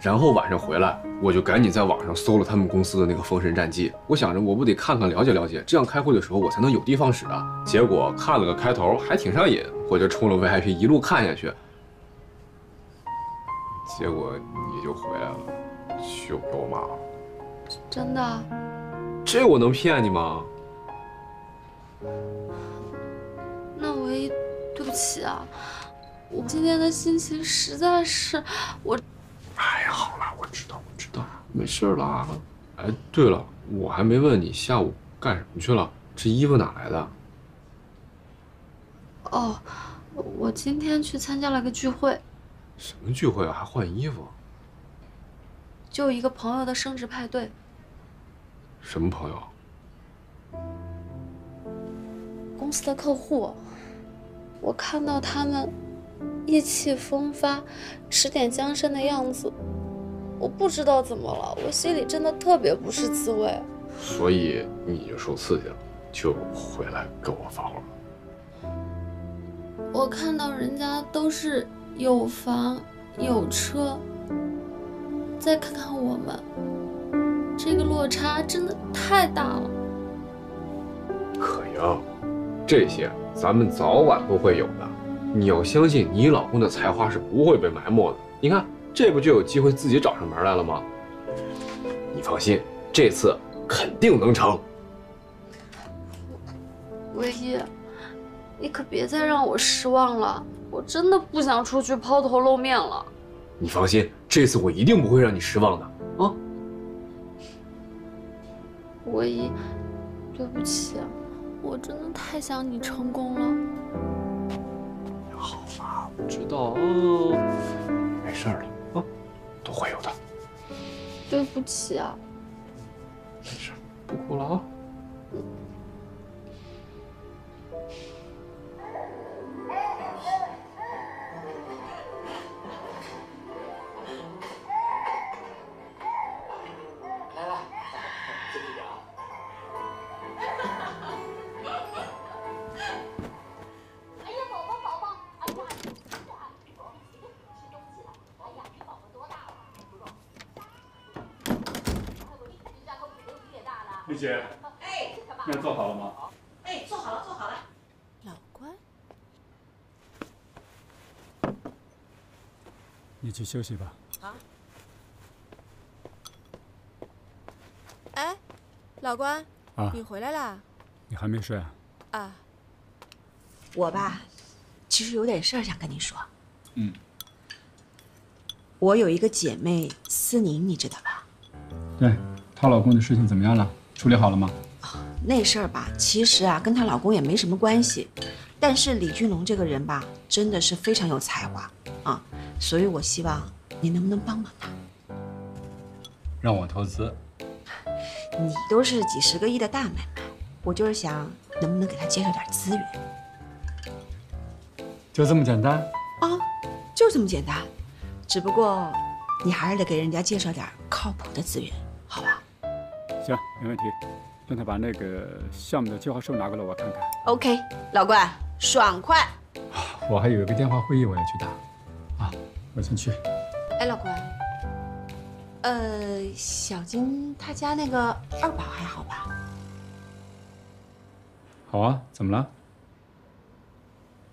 然后晚上回来，我就赶紧在网上搜了他们公司的那个《封神战记》，我想着我不得看看了解了解，这样开会的时候我才能有的放矢啊。结果看了个开头，还挺上瘾，我就冲了 VIP 一路看下去。结果你就回来了，去我妈了。真的？这我能骗你吗？那我也对不起啊，我今天的心情实在是我。 哎呀，好啦，我知道，没事啦。哎，对了，我还没问你下午干什么去了，这衣服哪来的？哦，我今天去参加了个聚会。什么聚会啊？还换衣服？就一个朋友的生日派对。什么朋友？公司的客户，我看到他们。 意气风发，指点江山的样子，我不知道怎么了，我心里真的特别不是滋味。所以你就受刺激了，就回来跟我发火了。我看到人家都是有房有车，再看看我们，这个落差真的太大了。可莹，这些咱们早晚都会有的。 你要相信，你老公的才华是不会被埋没的。你看，这不就有机会自己找上门来了吗？你放心，这次肯定能成。唯一，你可别再让我失望了，我真的不想出去抛头露面了。你放心，这次我一定不会让你失望的啊！唯一，对不起，我真的太想你成功了。 好吧，我知道啊，没事了啊，都会有的。对不起啊。没事，不哭了啊。来来，自己讲。 丽姐，哎，面做好了吗？哎，做好了。老关，你去休息吧。好。哎，老关，啊，你回来啦？你还没睡啊？啊，我吧，其实有点事儿想跟你说。嗯。我有一个姐妹思宁，你知道吧？对，她老公的事情怎么样了？ 处理好了吗？那事儿吧，其实啊，跟她老公也没什么关系。但是李俊龙这个人吧，真的是非常有才华啊，所以我希望你能不能帮帮他，让我投资。你都是几十个亿的大买卖，我就是想能不能给他介绍点资源，就这么简单啊，就这么简单。只不过你还是得给人家介绍点靠谱的资源，好吧？ 行，没问题。让他把那个项目的计划书拿过来，我看看。OK， 老关，爽快。我还有一个电话会议，我要去打。啊，我先去。哎，老关，小金他家那个二宝还好吧？好啊，怎么了？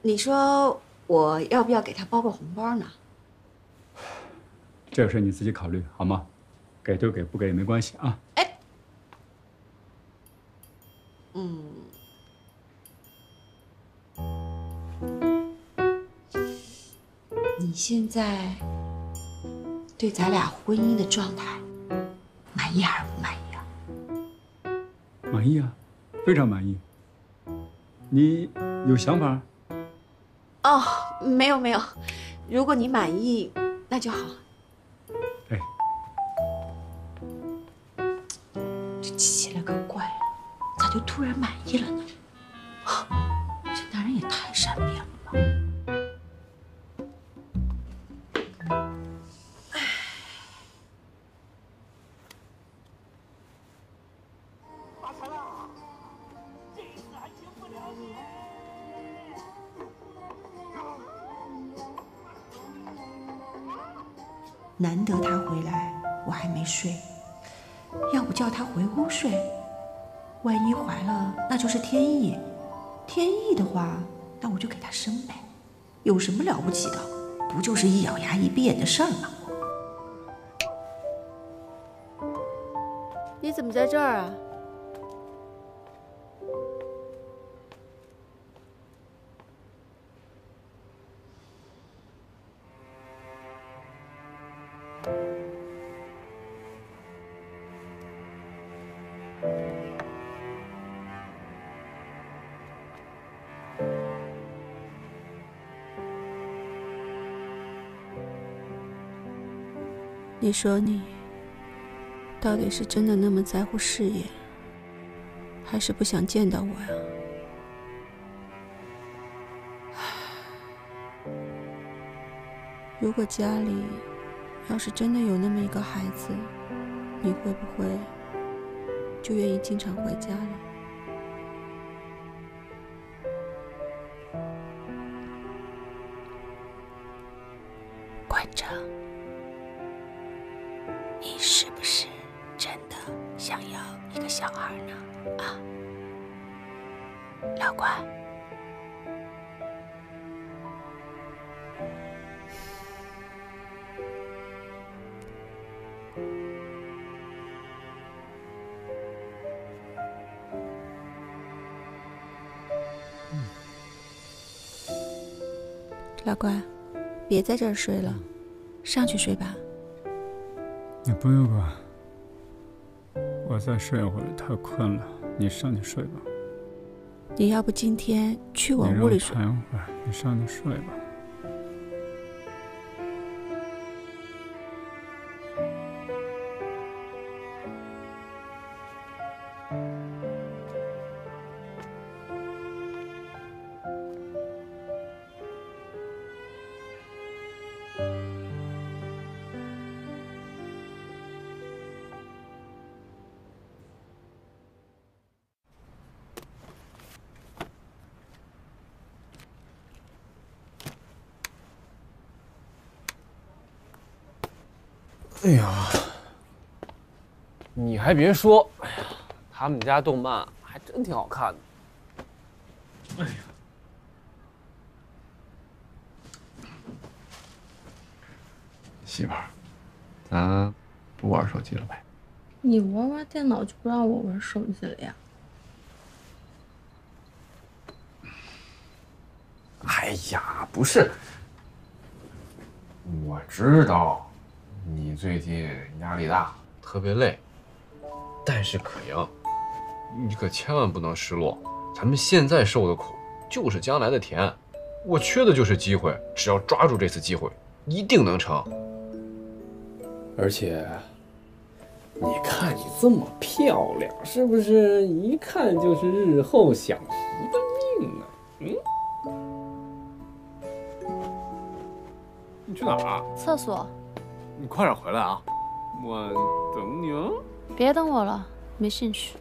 你说我要不要给他包个红包呢？这个事你自己考虑好吗？给就给，不给也没关系啊。哎。 嗯，你现在对咱俩婚姻的状态满意还是不满意啊？满意啊，非常满意。你有想法？哦，没有。如果你满意，那就好。哎，这奇了个怪了。 咋就突然满意了呢？这男人也太善变了吧！哎，打钱了！这次还赢不了你！难得他回来，我还没睡，要不叫他回屋睡？万一怀了，那就是天意。天意的话，那我就给他生呗，有什么了不起的？不就是一咬牙一闭眼的事儿吗？你怎么在这儿啊？ 你说你到底是真的那么在乎事业，还是不想见到我呀？如果家里要是真的有那么一个孩子，你会不会就愿意经常回家了？馆长。 你是不是真的想要一个小孩呢？啊，老关，老关，别在这儿睡了，上去睡吧。 你不用吧，我再睡一会儿太困了，你上去睡吧。你要不今天去我屋里睡？你让我躺一会儿，你上去睡吧。 哎呀，你还别说，哎呀，他们家动漫还真挺好看的。哎呀，媳妇儿，咱不玩手机了呗？你玩玩电脑就不让我玩手机了呀？哎呀，不是，我知道。 你最近压力大，特别累，但是可阳，你可千万不能失落。咱们现在受的苦，就是将来的甜。我缺的就是机会，只要抓住这次机会，一定能成。而且，你看你这么漂亮，是不是一看就是日后享福的命啊？嗯，你去哪儿啊？厕所。 你快点回来啊！我等你哦。别等我了，没兴趣。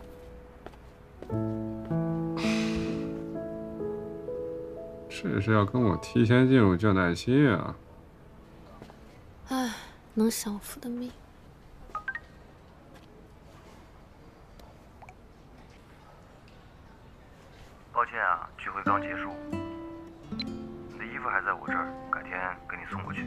这是要跟我提前进入倦怠期啊！哎，能享福的命。抱歉啊，聚会刚结束。你的衣服还在我这儿，改天给你送过去。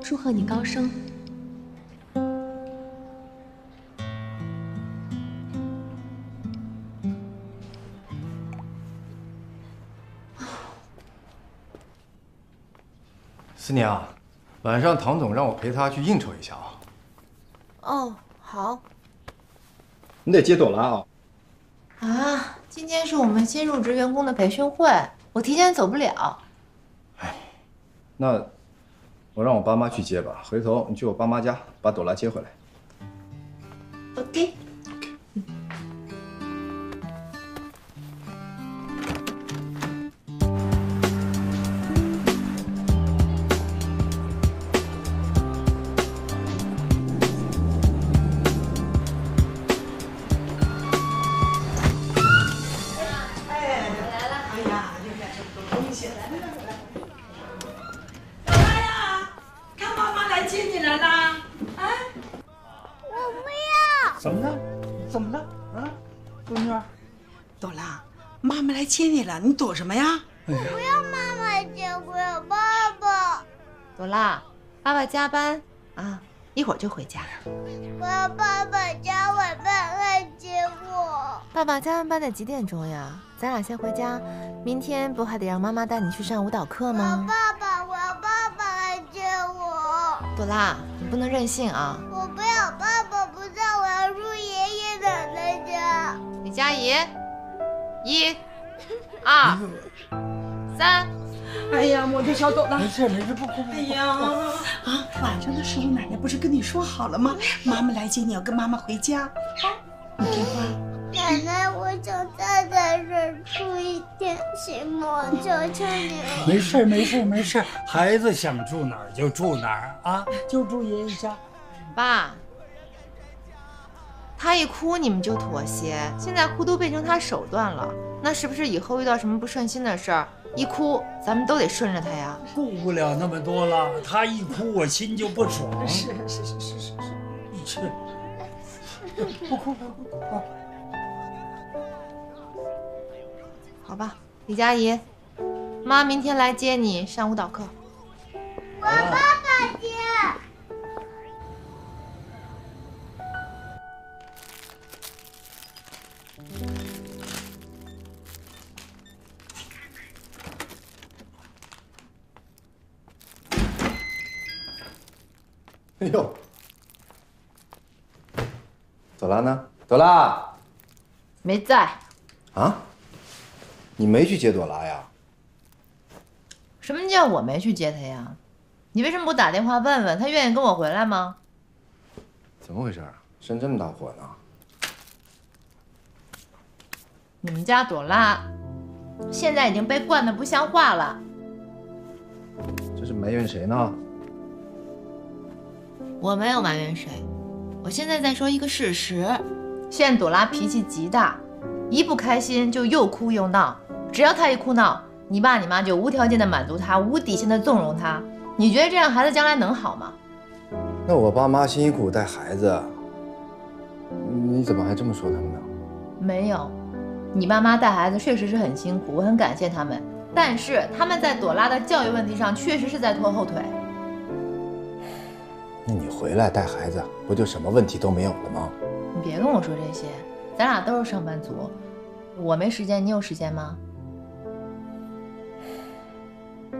祝贺你高升！思宁。晚上唐总让我陪他去应酬一下啊。哦，好。你得接朵拉啊。啊，今天是我们新入职员工的培训会，我提前走不了。哎，那我让我爸妈去接吧。回头你去我爸妈家把朵拉接回来。OK。 接你了，你躲什么呀？我不要妈妈接，我要爸爸。朵拉，爸爸加班啊，一会儿就回家。我要爸爸加晚班来接我。爸爸加完班得几点钟呀？咱俩先回家，明天不还得让妈妈带你去上舞蹈课吗？爸爸，我要爸爸来接我。朵拉，你不能任性啊！我不要爸爸不在，我要住爷爷奶奶家。李佳怡，1、2、3，哎呀，我的小朵拉，没事，不哭。哎呀，啊，晚上的时候奶奶不是跟你说好了吗？妈妈来接你，要跟妈妈回家。你听话。奶奶，我想再在这儿住一天，行吗？求求你了。没事，孩子想住哪儿就住哪儿啊，就住爷爷家。爸。 他一哭你们就妥协，现在哭都变成他手段了，那是不是以后遇到什么不顺心的事儿，一哭咱们都得顺着他呀？顾不了那么多了，他一哭我心就不爽。是，不哭啊！好吧，李佳怡，妈明天来接你上舞蹈课。我爸爸接。 哎呦，朵拉呢？朵拉没在啊？你没去接朵拉呀？什么叫我没去接她呀？你为什么不打电话问问她愿意跟我回来吗？怎么回事啊？生这么大火呢？ 你们家朵拉现在已经被惯得不像话了，这是埋怨谁呢？我没有埋怨谁，我现在在说一个事实。现在朵拉脾气极大，一不开心就又哭又闹，只要她一哭闹，你爸你妈就无条件的满足她，无底线的纵容她。你觉得这样孩子将来能好吗？那我爸妈辛辛苦苦带孩子，你怎么还这么说他们呢？没有。 你爸妈带孩子确实是很辛苦，我很感谢他们，但是他们在朵拉的教育问题上确实是在拖后腿。那你回来带孩子，不就什么问题都没有了吗？你别跟我说这些，咱俩都是上班族，我没时间，你有时间吗？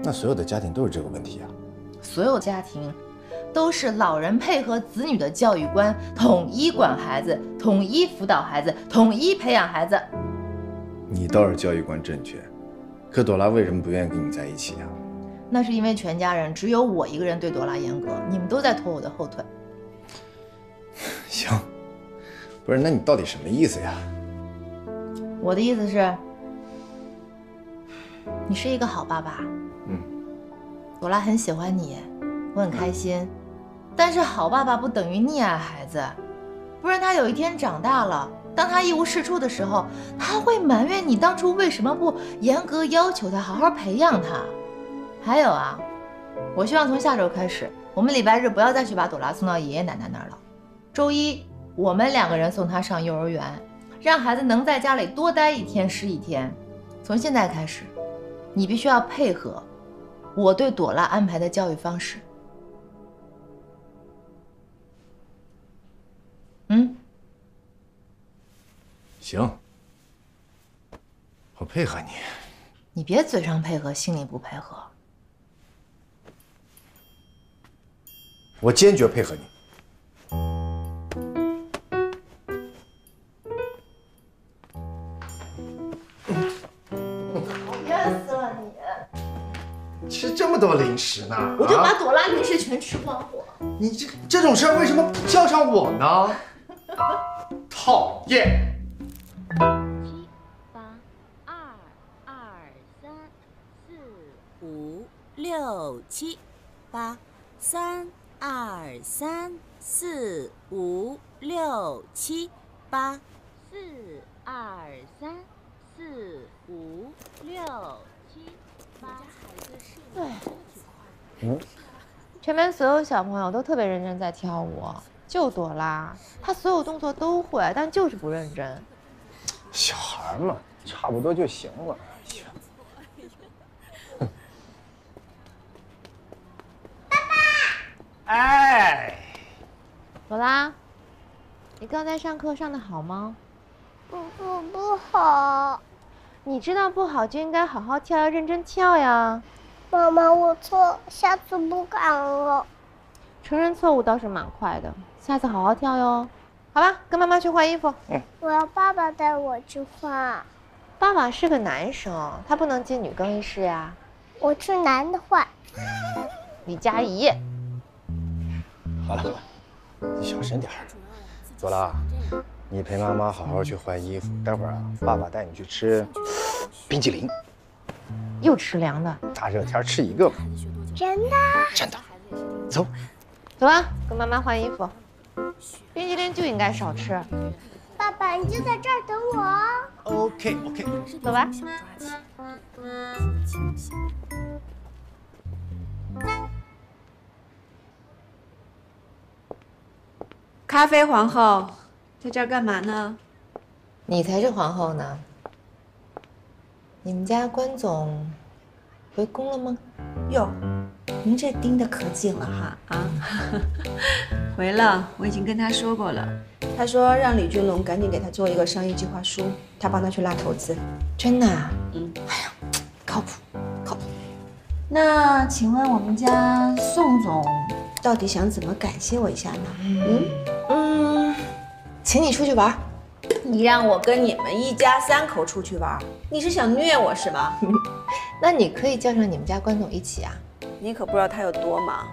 那所有的家庭都是这个问题啊！所有家庭都是老人配合子女的教育观，统一管孩子，统一辅导孩子，统一培养孩子。 你倒是教育观正确，可朵拉为什么不愿意跟你在一起啊？那是因为全家人只有我一个人对朵拉严格，你们都在拖我的后腿。行，不是，那你到底什么意思呀？我的意思是，你是一个好爸爸。嗯，朵拉很喜欢你，我很开心。但是好爸爸不等于溺爱孩子，不然他有一天长大了。 当他一无是处的时候，他会埋怨你当初为什么不严格要求他，好好培养他。还有啊，我希望从下周开始，我们礼拜日不要再去把朵拉送到爷爷奶奶那儿了。周一我们2个人送她上幼儿园，让孩子能在家里多待1天是1天。从现在开始，你必须要配合我对朵拉安排的教育方式。嗯。 行，我配合你。你别嘴上配合，心里不配合。我坚决配合你。 吃这么多零食呢？我就把朵拉零食全吃光火。你这种事儿为什么不叫上我呢？讨厌！7、8、3、4、5、6、7、8、3、4、5、6、7、8、3、4、5、6、7、8。 对，全班所有小朋友都特别认真在跳舞，就朵拉，她所有动作都会，但就是不认真。小孩嘛，差不多就行了。爸爸，哎，朵拉，你刚才上课上的好吗？不好。你知道不好就应该好好跳，要认真跳呀。 妈妈，我错，下次不敢了。承认错误倒是蛮快的，下次好好跳哟。好吧，跟妈妈去换衣服。嗯，我要爸爸带我去换。爸爸是个男生，他不能进女更衣室呀。我去男的换。李佳怡。好了，你小声点儿。朵拉，你陪妈妈好好去换衣服，待会儿啊，爸爸带你去吃冰淇淋。 又吃凉的，大热天吃一个吧。真的？真的。走，走吧，跟妈妈换衣服。冰淇淋就应该少吃。爸爸，你就在这儿等我哦。OK。走吧。咖啡皇后，在这儿干嘛呢？你才是皇后呢。 你们家关总回宫了吗？哟，您这盯得可紧了哈啊！回了，我已经跟他说过了。他说让李君龙赶紧给他做一个商业计划书，他帮他去拉投资。真的？嗯。哎呀，靠谱，靠谱。那请问我们家宋总到底想怎么感谢我一下呢？请你出去玩。 你让我跟你们一家三口出去玩，你是想虐我是吧？那你可以叫上你们家关总一起啊！你可不知道他有多忙，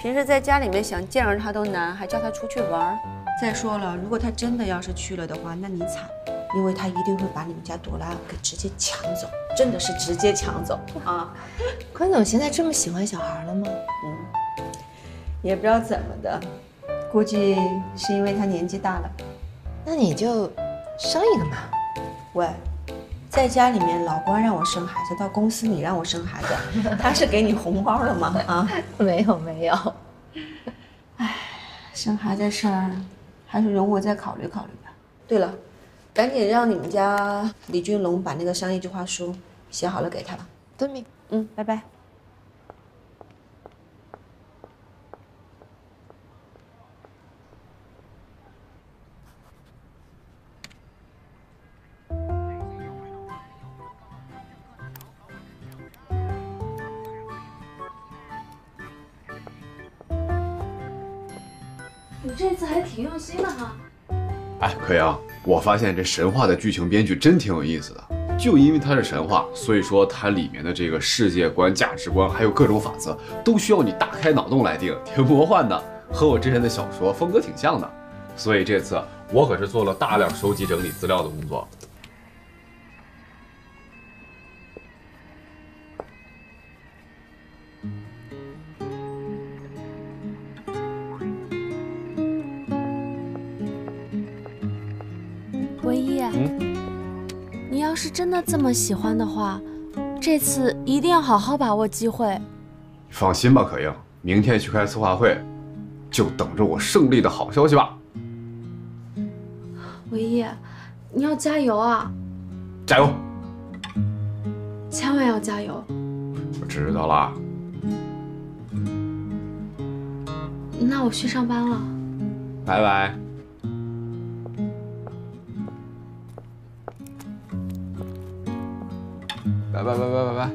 平时在家里面想见着他都难，还叫他出去玩。再说了，如果他真的要是去了的话，那你惨，因为他一定会把你们家朵拉给直接抢走，真的是直接抢走啊！关总现在这么喜欢小孩了吗？嗯，也不知道怎么的，估计是因为他年纪大了。 那你就生一个嘛！喂，在家里面老光让我生孩子，到公司你让我生孩子，他是给你红包了吗？啊，没有。哎，生孩子的事儿还是容我再考虑考虑吧。对了，赶紧让你们家李俊龙把那个商业计划书写好了给他吧。遵命。嗯，拜拜。 你这次还挺用心的哈！哎，可阳，我发现这神话的剧情编剧真挺有意思的。就因为它是神话，所以说它里面的这个世界观、价值观，还有各种法则，都需要你大开脑洞来定，挺魔幻的，和我之前的小说风格挺像的。所以这次我可是做了大量收集整理资料的工作。要是真的这么喜欢的话，这次一定要好好把握机会。放心吧，可英，明天去开策划会，就等着我胜利的好消息吧。唯一，你要加油啊！加油！千万要加油！我知道了。那我去上班了。拜拜。 拜拜！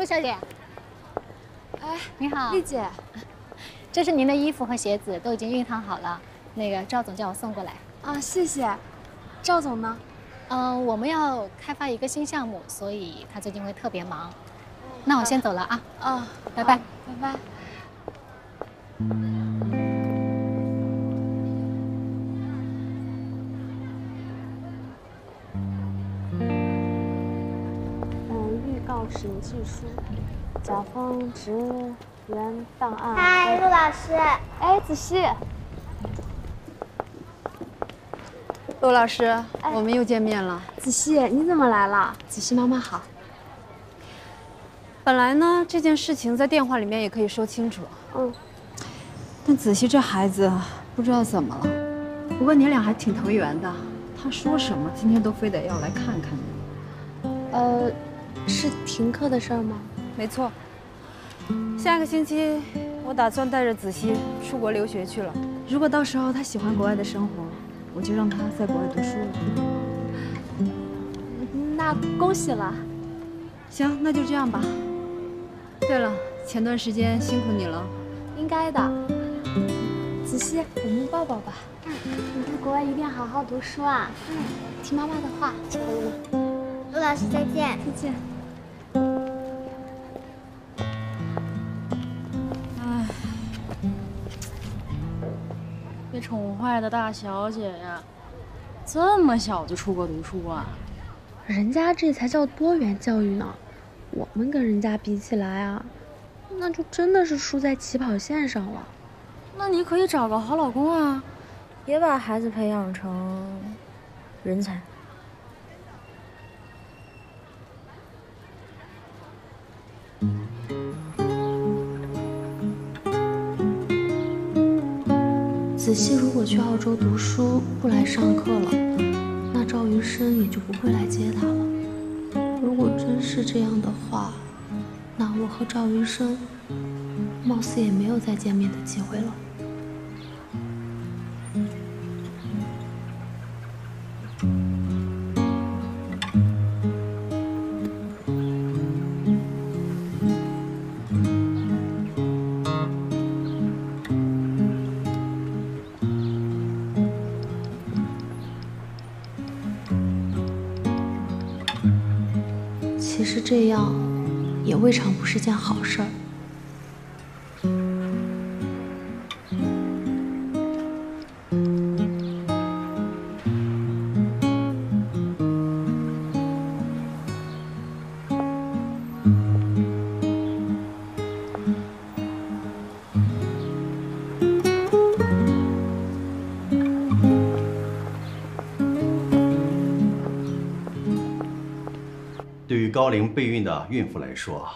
陆小姐，哎，你好，丽姐，这是您的衣服和鞋子，都已经熨烫好了。那个赵总叫我送过来啊，谢谢。赵总呢？我们要开发一个新项目，所以他最近会特别忙。那我先走了啊。啊，拜拜，拜拜。预告审计书，甲方职员档案。嗨，陆老师。哎，子熙。 陆老师，哎、我们又见面了。子熙，你怎么来了？子熙妈妈好。本来呢，这件事情在电话里面也可以说清楚。嗯。但子熙这孩子不知道怎么了。不过你俩还挺投缘的，他说什么今天都非得要来看看你。是停课的事儿吗？没错。下个星期我打算带着子熙出国留学去了。如果到时候他喜欢国外的生活。 我就让他在国外读书了。那恭喜了。行，那就这样吧。对了，前段时间辛苦你了。应该的。子熙，我们抱抱吧。嗯，你在国外一定好好读书啊。嗯，听妈妈的话。陆老师再见。再见。哎，被宠坏的大小姐呀，这么小就出国读书啊？人家这才叫多元教育呢，我们跟人家比起来啊，那就真的是输在起跑线上了。那你可以找个好老公啊，也把孩子培养成人才。子熙如果去澳洲读书，不来上课了，那赵云生也就不会来接他了。如果真是这样的话，那我和赵云生貌似也没有再见面的机会了。其实这样也未尝不是件好事儿。高龄备孕的孕妇来说，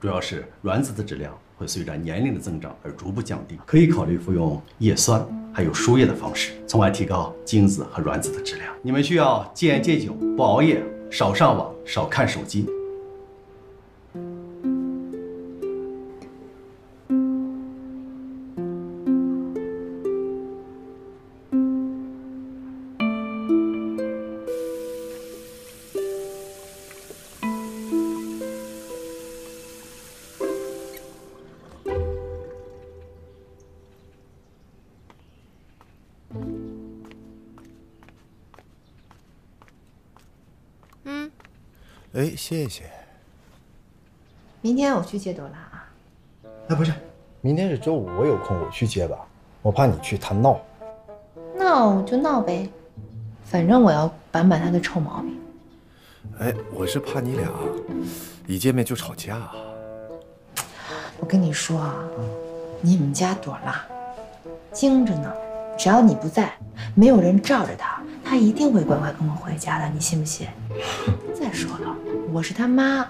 主要是卵子的质量会随着年龄的增长而逐步降低，可以考虑服用叶酸还有输液的方式，从而提高精子和卵子的质量。你们需要戒烟戒酒，不熬夜，少上网，少看手机。哎，谢谢。明天我去接朵拉啊。哎，不是，明天是周五，我有空我去接吧，我怕你去她闹。闹就闹呗，反正我要板板她的臭毛病。哎，我是怕你俩一见面就吵架啊。我跟你说啊，你们家朵拉精着呢，只要你不在，没有人罩着她，她一定会乖乖跟我回家的，你信不信？再说了。 我是他妈，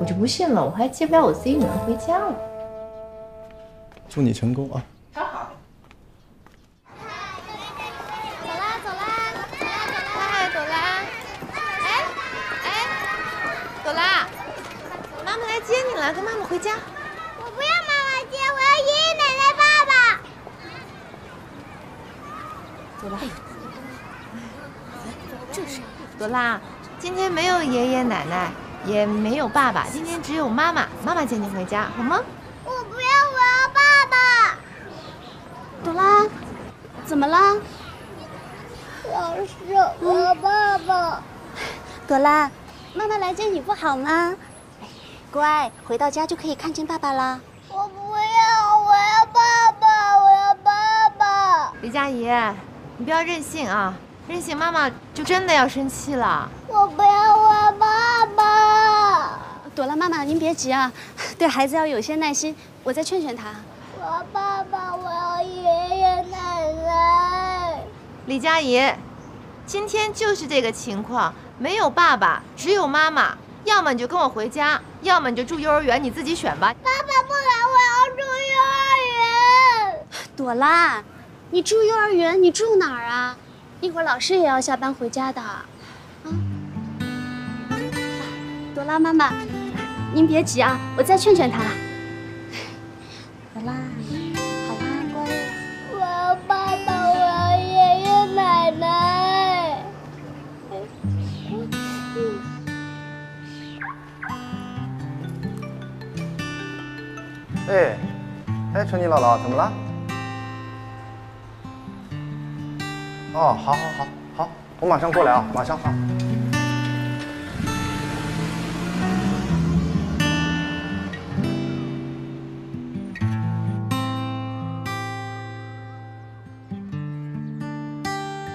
我就不信了，我还接不了我自己女儿回家了。祝你成功啊！超好。走啦走啦走啦走啦！嗨，朵拉！哎哎，朵拉，妈妈来接你了，跟妈妈回家。我不要妈妈接，我要爷爷奶奶、爸爸。朵拉，这是朵拉。 今天没有爷爷奶奶，也没有爸爸，今天只有妈妈。妈妈接你回家，好吗？我不要，我要爸爸。朵拉，怎么了？老师，我要爸爸。朵拉，妈妈来接你不好吗？乖，回到家就可以看见爸爸啦。我不要，我要爸爸，我要爸爸。李佳怡，你不要任性啊！任性妈妈就真的要生气了。我不要，我要爸爸。朵拉妈妈，您别急啊，对孩子要有些耐心，我再劝劝他。我要爸爸，我要爷爷奶奶。李佳怡，今天就是这个情况，没有爸爸，只有妈妈。 要么你就跟我回家，要么你就住幼儿园，你自己选吧。爸爸不来，我要住幼儿园。朵拉，你住幼儿园，你住哪儿啊？一会儿老师也要下班回家的。朵拉妈妈，您别急啊，我再劝劝她。朵拉，好啦，乖。我要爸爸，我要爷爷奶奶。 哎，哎，春妮姥姥，怎么了？哦，好，好，好，好，我马上过来啊，马上好。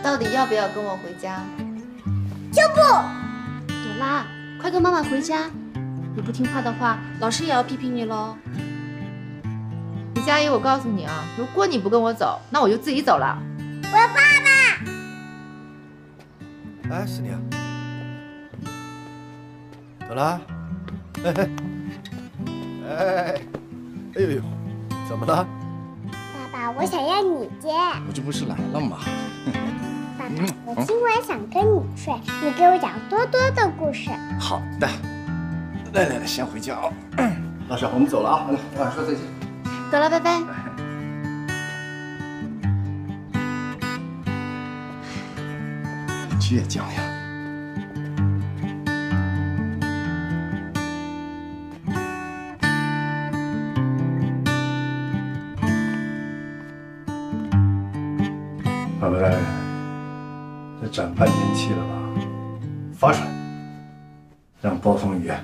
到底要不要跟我回家？要不。朵拉，快跟妈妈回家，你不听话的话，老师也要批评你喽。 佳怡，我告诉你啊，如果你不跟我走，那我就自己走了。我要爸爸。哎，师娘，朵拉，哎哎哎哎呦呦，怎么了？爸爸，我想要你接。我这不是来了吗？爸爸，我今晚想跟你睡，你给我讲多多的故事。好的，来来来，先回家啊。老师，我们走了啊，晚上说再见。 走了，拜拜。倔强呀！宝贝，这展半年气了吧？发出来，让暴风雨来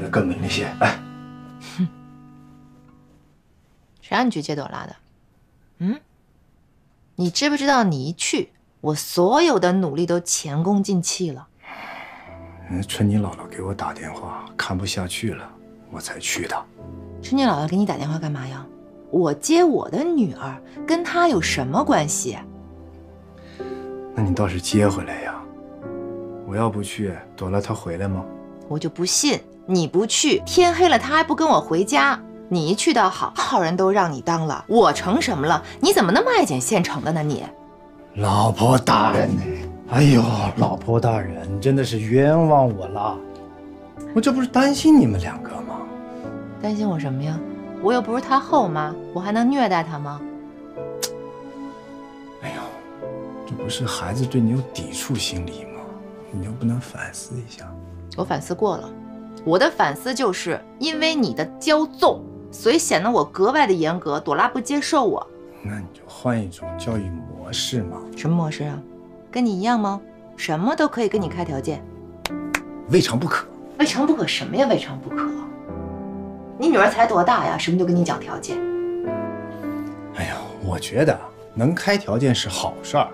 得更猛烈些，来。 谁让你去接朵拉的？嗯，你知不知道你一去，我所有的努力都前功尽弃了。春妮姥姥给我打电话，看不下去了，我才去的。春妮姥姥给你打电话干嘛呀？我接我的女儿，跟她有什么关系？那你倒是接回来呀！我要不去，朵拉她回来吗？我就不信你不去，天黑了她还不跟我回家。 你一去倒好，好人都让你当了，我成什么了？你怎么那么爱捡现成的呢？你，老婆大人，哎呦，老婆大人真的是冤枉我了，我这不是担心你们两个吗？担心我什么呀？我又不是他后妈，我还能虐待他吗？哎呦，这不是孩子对你有抵触心理吗？你又不能反思一下？我反思过了，我的反思就是因为你的骄纵。 所以显得我格外的严格，朵拉不接受我。那你就换一种教育模式嘛。什么模式啊？跟你一样吗？什么都可以跟你开条件，未尝不可。未尝不可什么呀？未尝不可。你女儿才多大呀？什么就跟你讲条件？哎呀，我觉得能开条件是好事儿。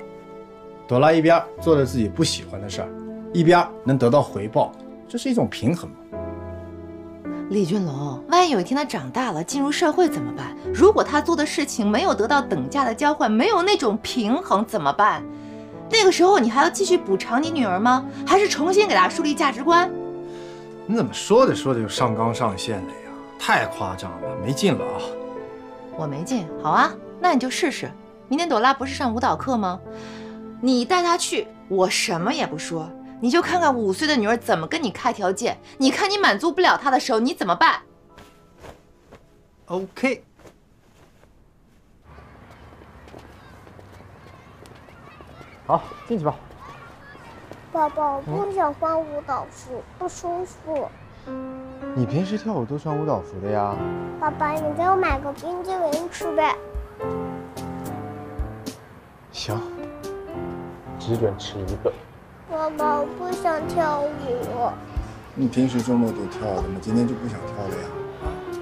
朵拉一边做着自己不喜欢的事儿，一边能得到回报，这是一种平衡嘛。 李俊龙，万一有一天他长大了，进入社会怎么办？如果他做的事情没有得到等价的交换，没有那种平衡怎么办？那个时候你还要继续补偿你女儿吗？还是重新给她树立价值观？你怎么说着说着就上纲上线了呀？太夸张了，没劲了啊！我没劲，好啊，那你就试试。明天朵拉不是上舞蹈课吗？你带她去，我什么也不说。 你就看看5岁的女儿怎么跟你开条件，你看你满足不了她的时候，你怎么办 ？OK。好，进去吧。宝宝，我不想换舞蹈服，不舒服。你平时跳舞都穿舞蹈服的呀？爸爸，你给我买个冰激凌吃呗。行，只准吃一个。爸爸，我不想跳舞。你平时周末都跳的吗？今天就不想跳了呀？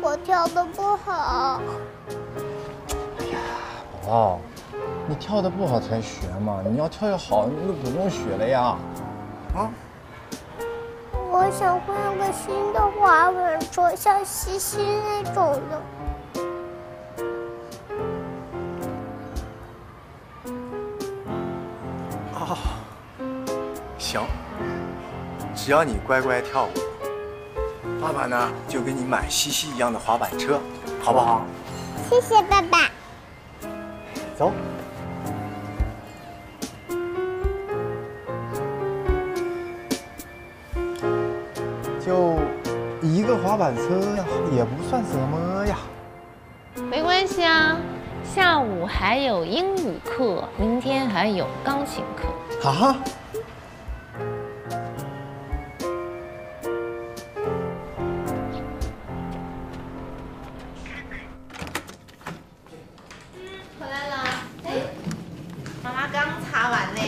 我跳的不好。哎呀，宝宝。 你跳的不好才学嘛！你要跳得好，你就不用学了呀。啊！我想换个新的滑板车，像西西那种的。啊，行，只要你乖乖跳舞，爸爸呢就给你买西西一样的滑板车，好不好？谢谢爸爸。走。 就一个滑板车呀，也不算什么呀。没关系啊，下午还有英语课，明天还有钢琴课。啊？回来了。哎，妈妈刚擦完呢。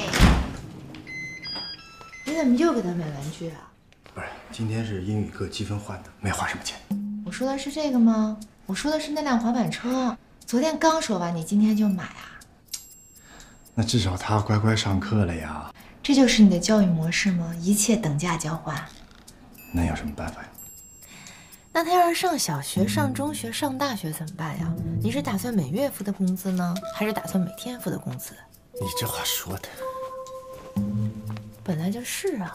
你怎么又给她买玩具啊？ 不是，今天是英语课积分换的，没花什么钱。我说的是这个吗？我说的是那辆滑板车。昨天刚说完，你今天就买啊？那至少他乖乖上课了呀。这就是你的教育模式吗？一切等价交换。那有什么办法呀？那他要是上小学、上中学、上大学怎么办呀？你是打算每月付的工资呢，还是打算每天付的工资？你这话说的，本来就是啊。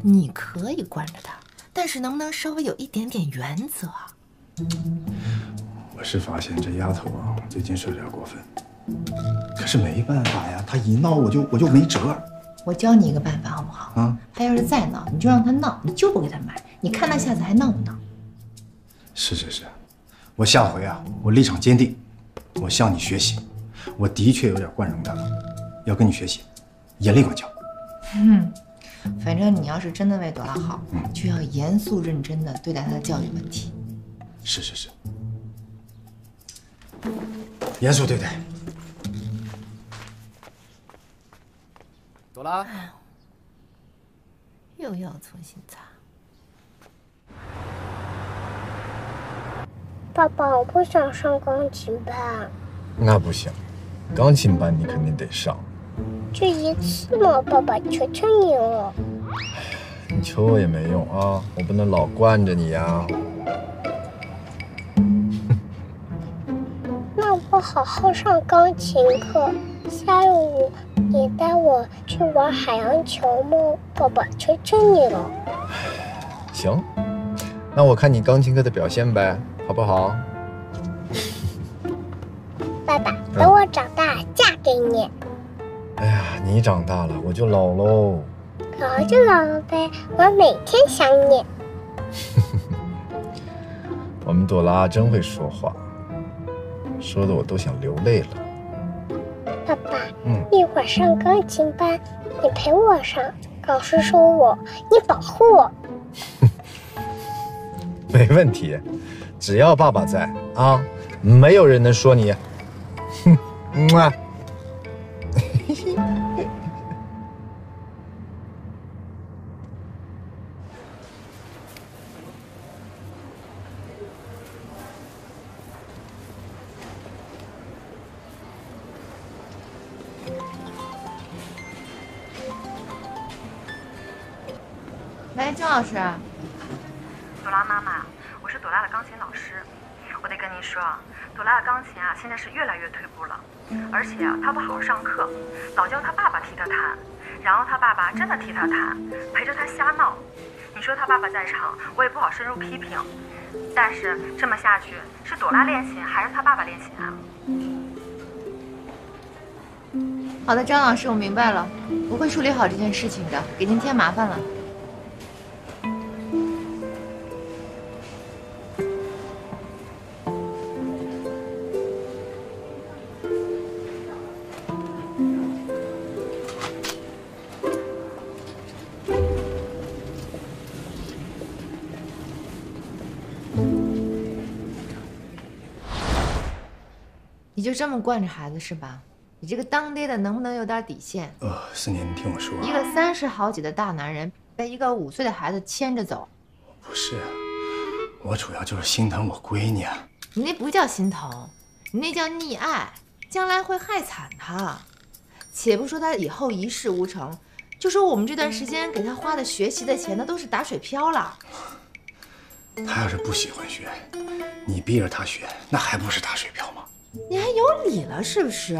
你可以惯着他，但是能不能稍微有一点点原则啊？我是发现这丫头啊，最近是有点过分，可是没办法呀，她一闹我就没辙。我教你一个办法好不好？啊，她要是再闹，你就让她闹，你就不给她买，你看她下次还闹不闹？是是是，我下回啊，我立场坚定，我向你学习，我的确有点惯容她了，要跟你学习，严厉管教。嗯。 反正你要是真的为朵拉好，就要严肃认真的对待她的教育问题。是是是，严肃对待。朵拉，又要重新擦。爸爸，我不想上钢琴班。那不行，钢琴班你肯定得上。 就一次嘛，爸爸，求求你了。你求我也没用啊，我不能老惯着你呀。那我好好上钢琴课，下午你带我去玩海洋球吗？爸爸，求求你了。行，那我看你钢琴课的表现呗，好不好？爸爸，等我长大嫁给你。 哎呀，你长大了，我就老喽。老就老了呗，我每天想你。我们朵拉真会说话，说的我都想流泪了。爸爸，一会儿上钢琴班，你陪我上。老师说我，你保护我。没问题，只要爸爸在啊，没有人能说你。哼，啊。 喂，郑老师。朵拉妈妈，我是朵拉的钢琴老师。我得跟您说，朵拉的钢琴啊，现在是越来越退步了。 而且啊，他不好好上课，老叫他爸爸替他弹，然后他爸爸真的替他弹，陪着他瞎闹。你说他爸爸在场，我也不好深入批评。但是这么下去，是朵拉练琴还是他爸爸练琴啊？好的，张老师，我明白了，我会处理好这件事情的，给您添麻烦了。你就这么惯着孩子是吧？你这个当爹的能不能有点底线？思年，你听我说，一个30好几的大男人被一个5岁的孩子牵着走，不是，我主要就是心疼我闺女啊。你那不叫心疼，你那叫溺爱，将来会害惨她。且不说她以后一事无成，就说我们这段时间给她花的学习的钱，那都是打水漂了。她要是不喜欢学，你逼着她学，那还不是打水漂吗？ 你还有理了是不是？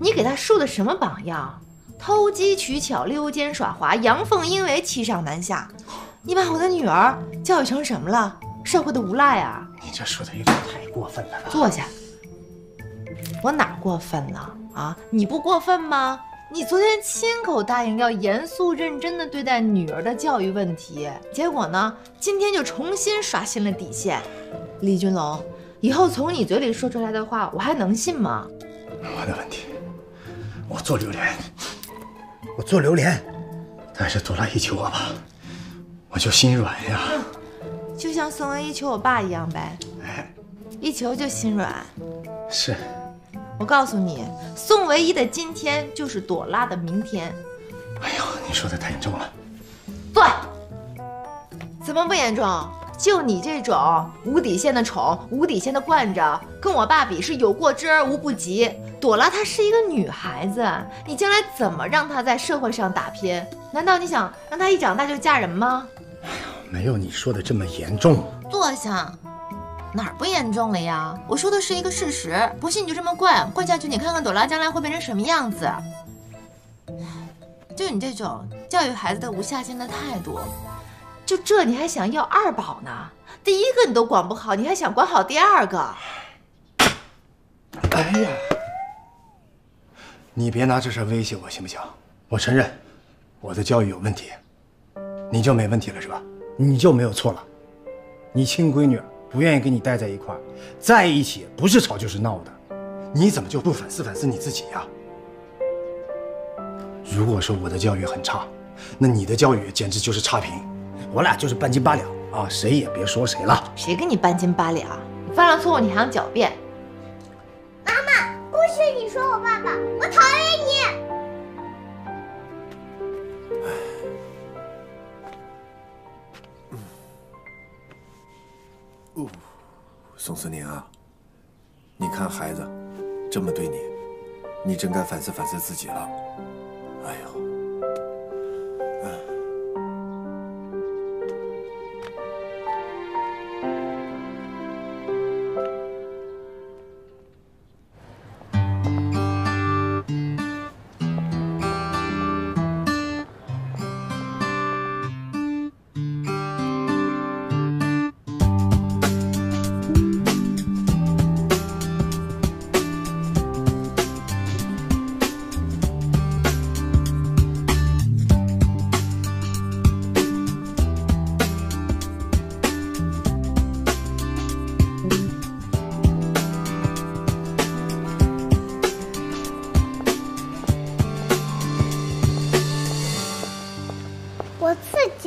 你给他树的什么榜样？偷鸡取巧、溜肩耍滑、阳奉阴违、欺上瞒下，你把我的女儿教育成什么了？社会的无赖啊！你这说的有点太过分了吧？坐下。我哪过分了啊？你不过分吗？你昨天亲口答应要严肃认真地对待女儿的教育问题，结果呢，今天就重新刷新了底线。李君龙。 以后从你嘴里说出来的话，我还能信吗？我的问题，我做榴莲，但是朵拉一求我吧，我就心软呀。就像宋文一求我爸一样呗，哎，一求就心软。是。我告诉你，宋唯一的今天就是朵拉的明天。哎呦，你说的太严重了。对。怎么不严重？ 就你这种无底线的宠，无底线的惯着，跟我爸比是有过之而无不及。朵拉她是一个女孩子，你将来怎么让她在社会上打拼？难道你想让她一长大就嫁人吗？哎呀，没有你说的这么严重。坐下，哪儿不严重了呀？我说的是一个事实，不信你就这么惯，惯下去你看看朵拉将来会变成什么样子。就你这种教育孩子的无下限的态度。 就这，你还想要二宝呢？第一个你都管不好，你还想管好第二个？哎呀，你别拿这事威胁我，行不行？我承认我的教育有问题，你就没问题了是吧？你就没有错了。你亲闺女不愿意跟你待在一块儿，在一起不是吵就是闹的，你怎么就不反思反思你自己呀？如果说我的教育很差，那你的教育简直就是差评。 我俩就是半斤八两啊，谁也别说谁了。谁跟你半斤八两？你犯了错误你还想狡辩？妈妈，不许你说我爸爸，我讨厌你。哦，宋思宁啊，你看孩子这么对你，你真该反思反思自己了。哎呦。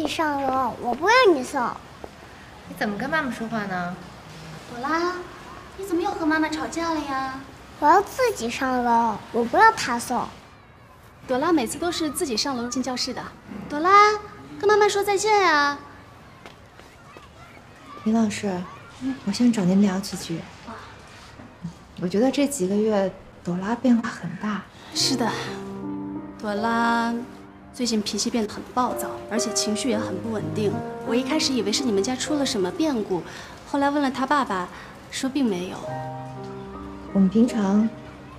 上楼，我不让你送。你怎么跟妈妈说话呢？朵拉，你怎么又和妈妈吵架了呀？我要自己上楼，我不要她送。朵拉每次都是自己上楼进教室的。朵拉，跟妈妈说再见呀。林老师，我想找您聊几句。我觉得这几个月朵拉变化很大。是的，朵拉。 最近脾气变得很暴躁，而且情绪也很不稳定。我一开始以为是你们家出了什么变故，后来问了他爸爸，说并没有。我们平常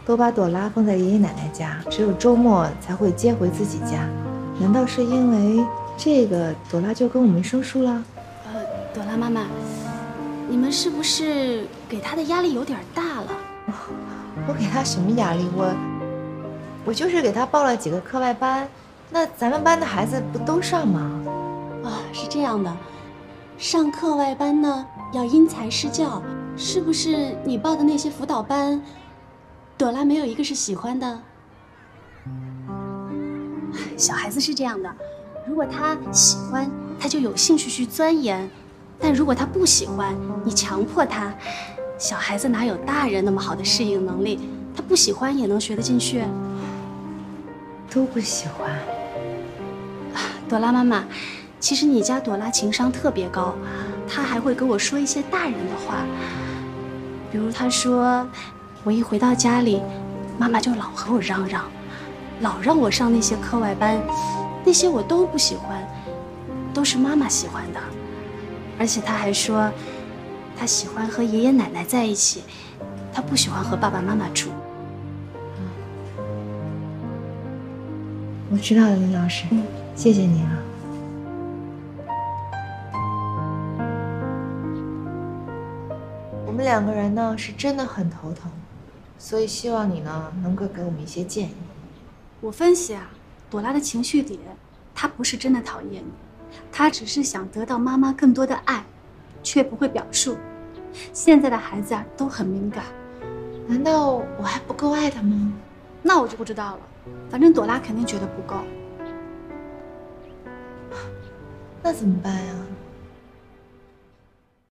都把朵拉放在爷爷奶奶家，只有周末才会接回自己家。难道是因为这个，朵拉就跟我们生疏了？朵拉妈妈，你们是不是给她的压力有点大了？我给她什么压力？我就是给她报了几个课外班。 那咱们班的孩子不都上吗？啊，是这样的，上课外班呢要因材施教，是不是？你报的那些辅导班，朵拉没有一个是喜欢的。小孩子是这样的，如果他喜欢，他就有兴趣去钻研；但如果他不喜欢，你强迫他，小孩子哪有大人那么好的适应能力？他不喜欢也能学得进去。都不喜欢。朵拉妈妈，其实你家朵拉情商特别高，她还会跟我说一些大人的话，比如她说，我一回到家里，妈妈就老和我嚷嚷，老让我上那些课外班，那些我都不喜欢，都是妈妈喜欢的。而且她还说。 他喜欢和爷爷奶奶在一起，他不喜欢和爸爸妈妈住。我知道了，林老师，谢谢您啊。我们两个人呢是真的很头疼，所以希望你呢能够给我们一些建议。我分析啊，朵拉的情绪里，她不是真的讨厌你，她只是想得到妈妈更多的爱，却不会表述。 现在的孩子啊都很敏感，难道我还不够爱他吗？那我就不知道了，反正朵拉肯定觉得不够。那怎么办呀？